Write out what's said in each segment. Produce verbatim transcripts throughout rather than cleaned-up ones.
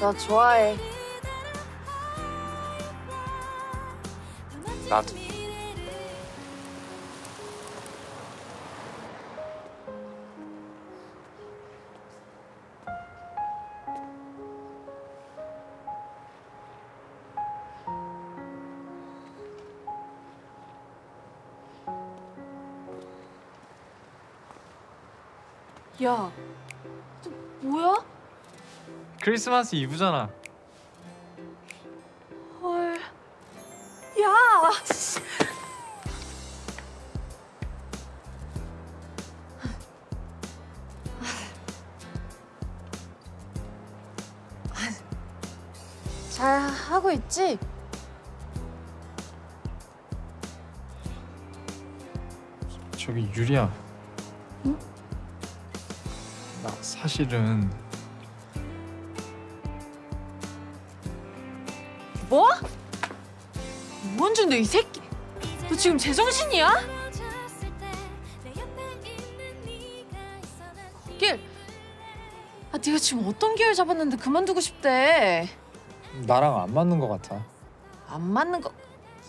너 좋아해. 나도. 야, 너 뭐야? 크리스마스 이브잖아. 헐, 야! 잘 하고 있지? 저기 유리야. 응? 나 사실은. 뭐? 뭔 준데 이 새끼? 너 지금 제정신이야? 길! 아, 네가 지금 어떤 기회를 잡았는데 그만두고 싶대? 나랑 안 맞는 거 같아. 안 맞는 거...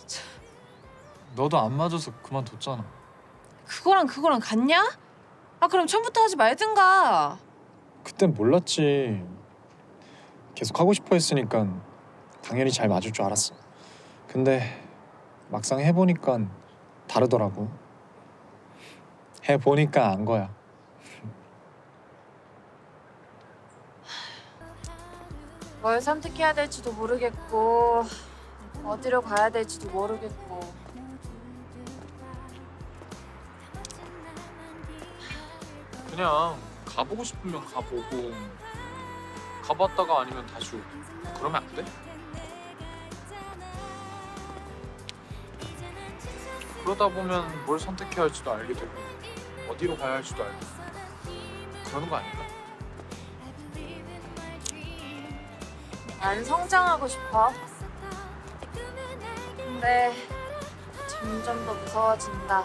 참. 너도 안 맞아서 그만뒀잖아. 그거랑 그거랑 같냐? 아, 그럼 처음부터 하지 말든가. 그땐 몰랐지. 계속 하고 싶어 했으니까 당연히 잘 맞을 줄 알았어. 근데 막상 해보니까 다르더라고. 해보니까 안 거야. 뭘 선택해야 될지도 모르겠고 어디로 가야 될지도 모르겠고. 그냥 가보고 싶으면 가보고 가봤다가 아니면 다시 오고 그러면 안 돼? 그러다 보면 뭘 선택해야 할지도 알게 되고 어디로 가야 할지도 알고 그러는 거 아닐까? 안 성장하고 싶어. 근데 점점 더 무서워진다.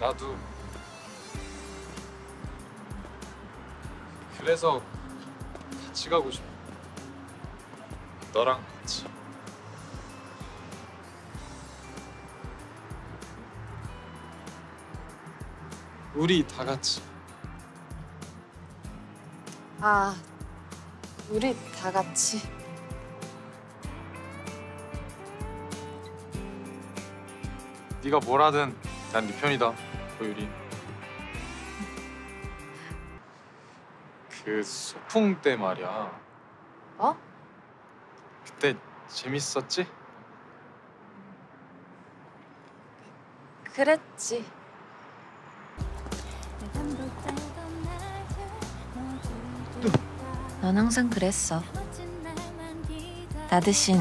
나도. 그래서 같이 가고 싶어. 너랑 같이. 우리 다 같이. 아, 우리 다 같이. 네가 뭘 하든 난 네 편이다, 고유리. 그 소풍 때 말이야. 어? 그때 재밌었지? 그랬지. 넌 항상 그랬어. 나 대신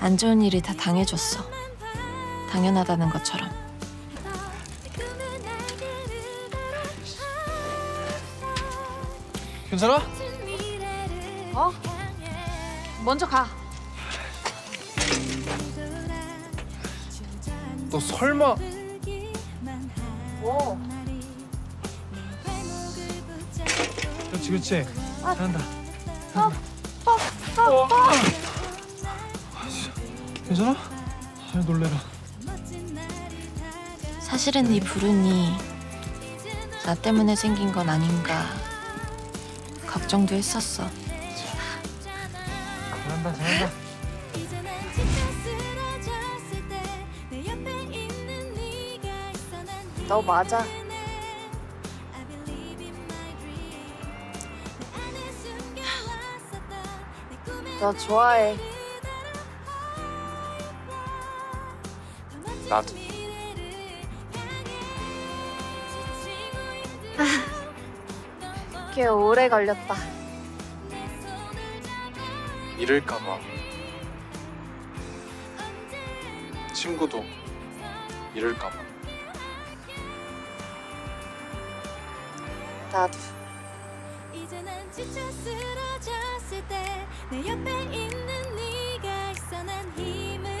안 좋은 일이 다 당해줬어. 당연하다는 것처럼. 괜찮아? 어? 먼저 가. 너 설마... 뭐? 그렇지, 그렇지. 잘한다. 아, 아, 아, 아, 아. 아, 진짜. 괜찮아? 잘 놀래라. 사실은 이 불운이 나 때문에 생긴 건 아닌가 걱정도 했었어. 잘한다, 잘한다. 너 맞아. 너 좋아해. 나도. 아, 꽤 오래 걸렸다. 이럴까 봐. 친구도 이럴까 봐. 나도. 이제 난 지쳐 쓰러졌을 때 내 옆에 있는 네가 있어 난 힘을